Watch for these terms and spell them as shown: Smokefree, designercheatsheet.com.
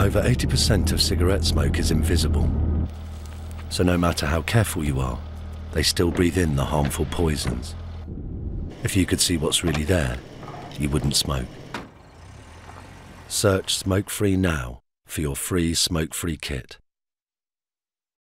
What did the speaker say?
Over 80% of cigarette smoke is invisible. So no matter how careful you are, they still breathe in the harmful poisons. If you could see what's really there, you wouldn't smoke. Search Smokefree now for your free Smokefree kit.